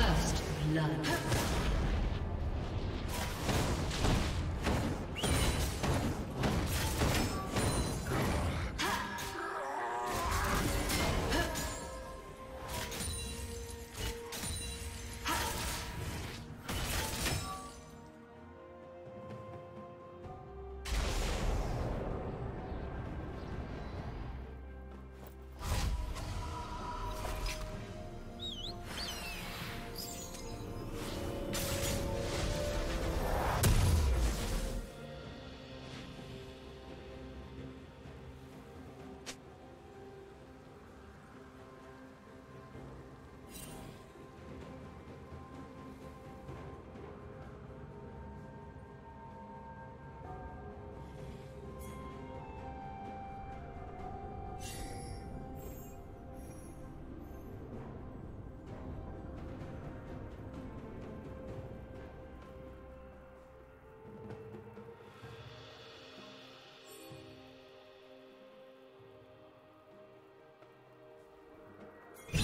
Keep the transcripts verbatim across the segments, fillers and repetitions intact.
First blood.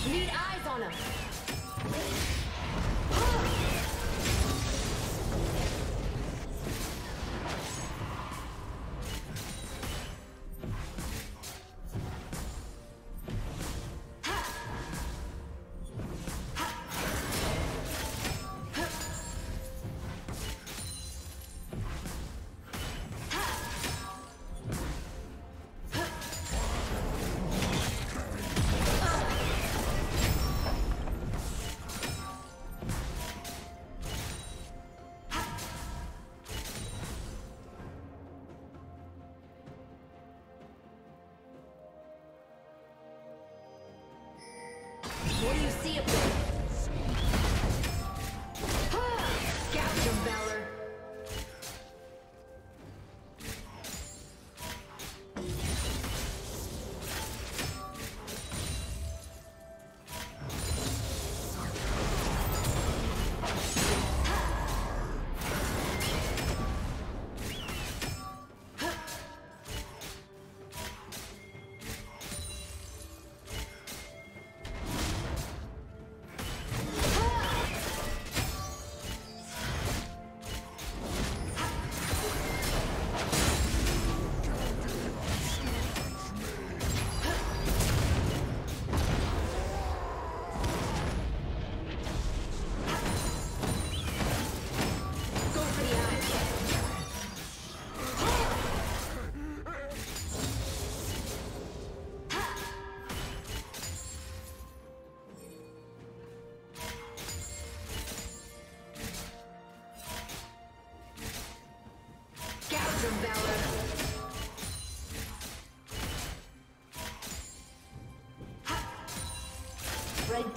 Need eyes on him. Red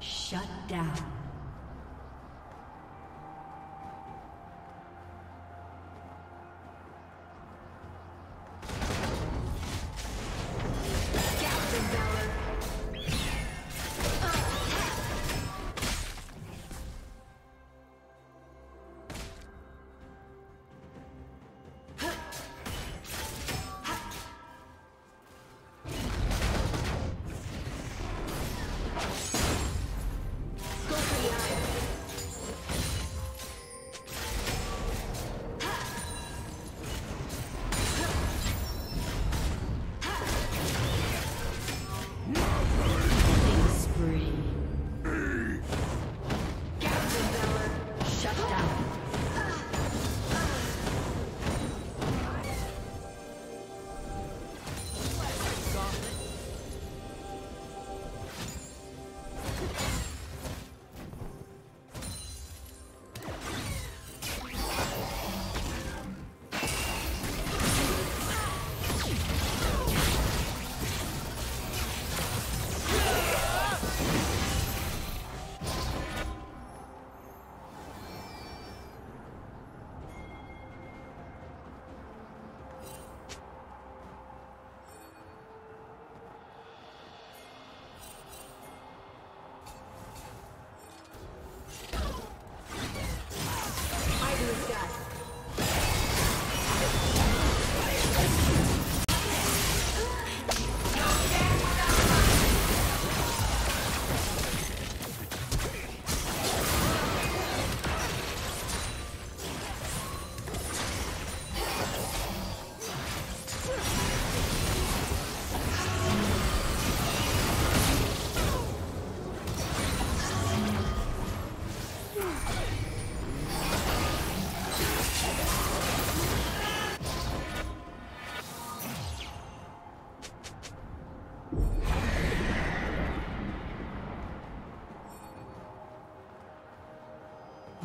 Shut down.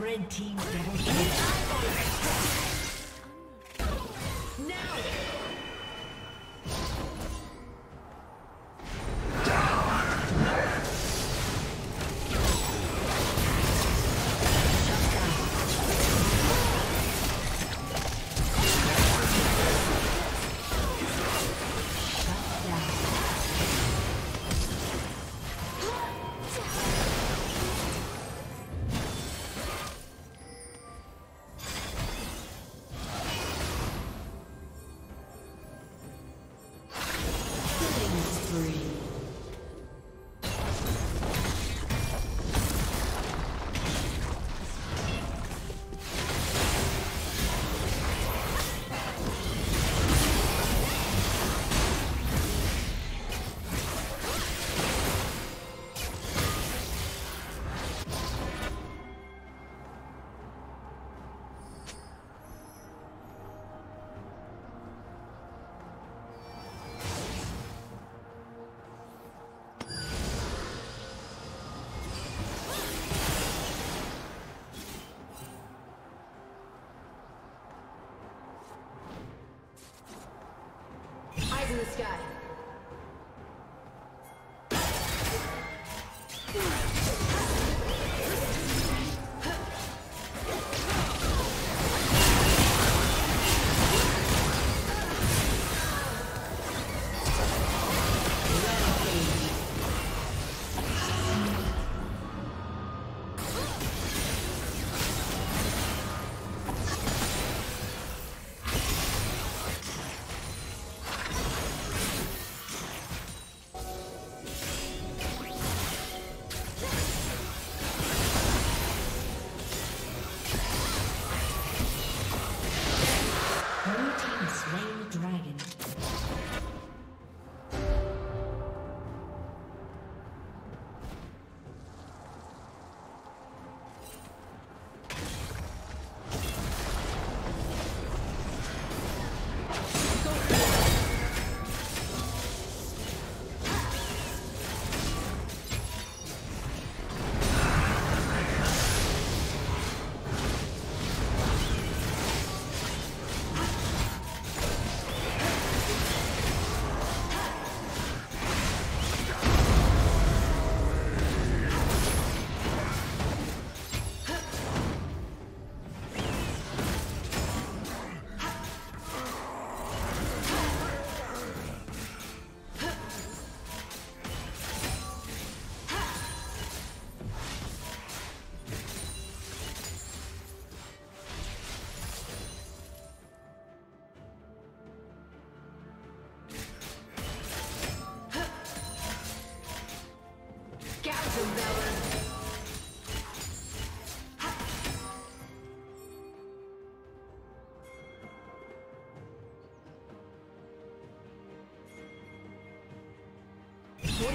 Red Team double kill. What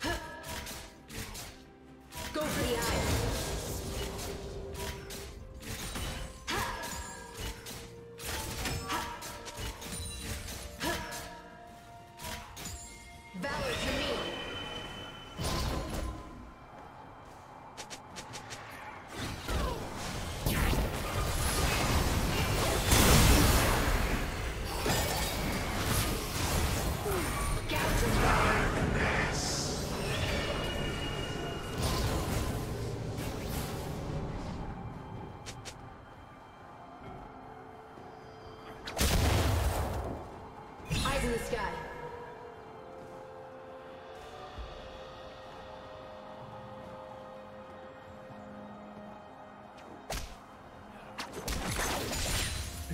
Huh. Go for the eye.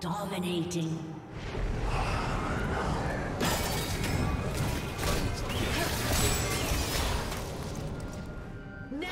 Dominating. Now.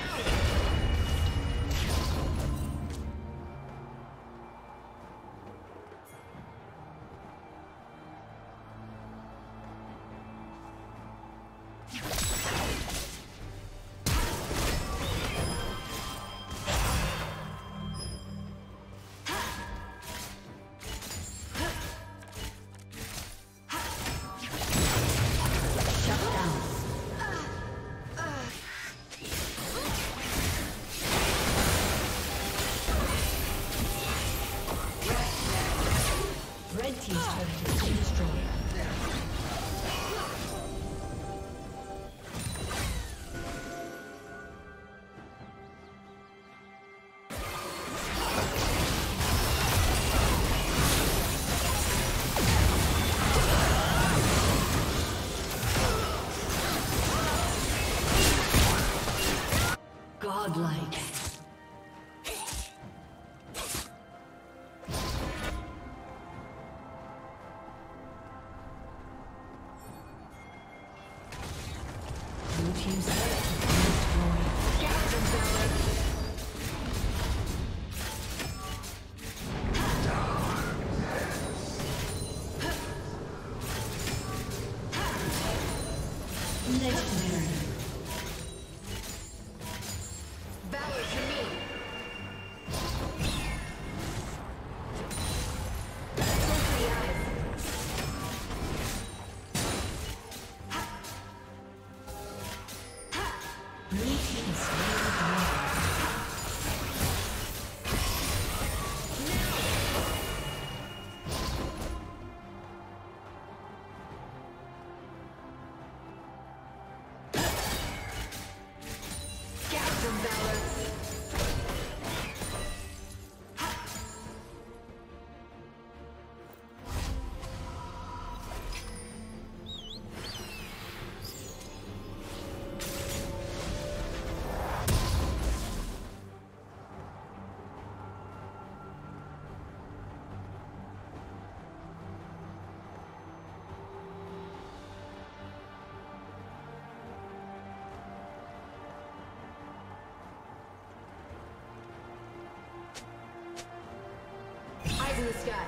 this guy.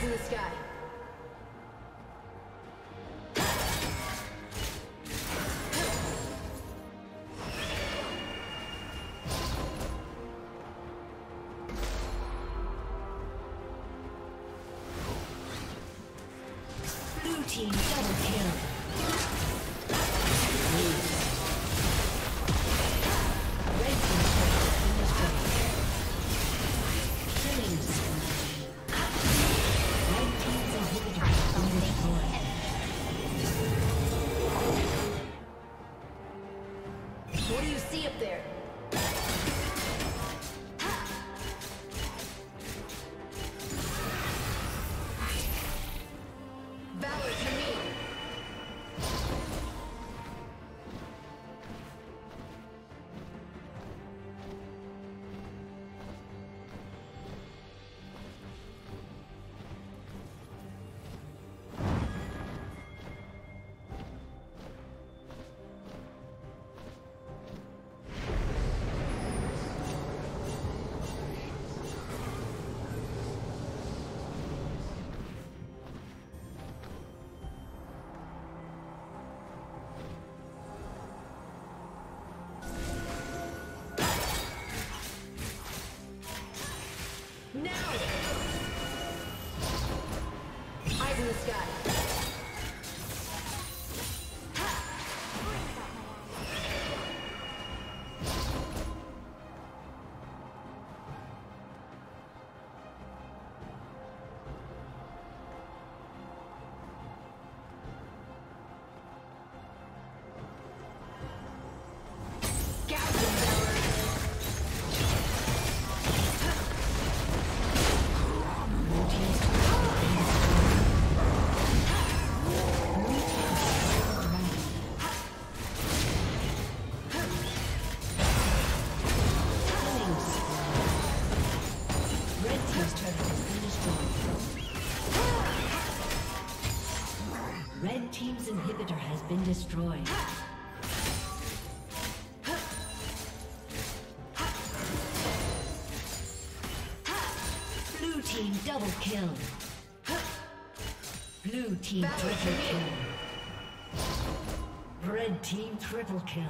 In the sky. Blue team double kill. Been destroyed. kill. Blue team triple kill. Red team triple kill.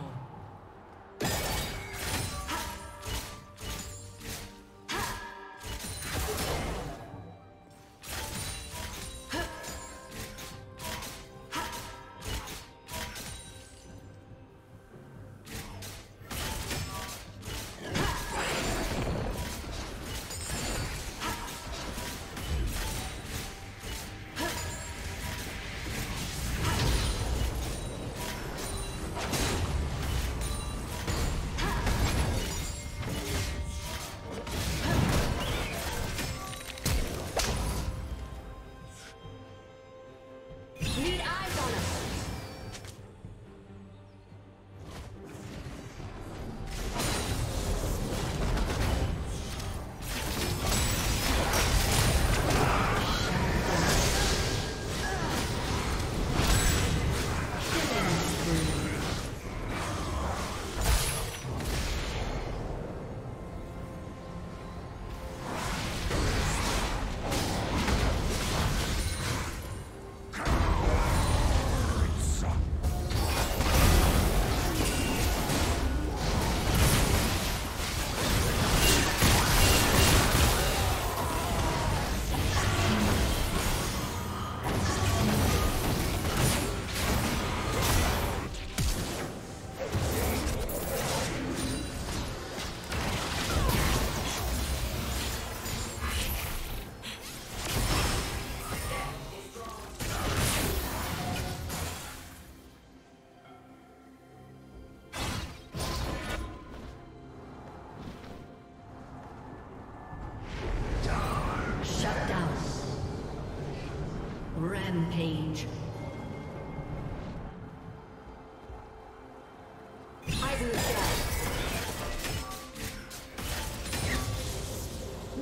Rampage.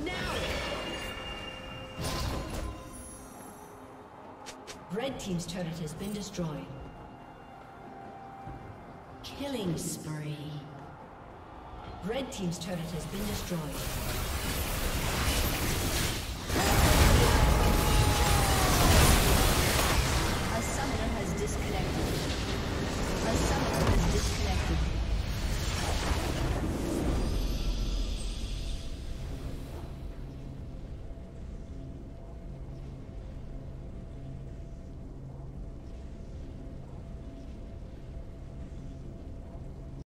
Now. Red team's turret has been destroyed. Killing spree. Red team's turret has been destroyed.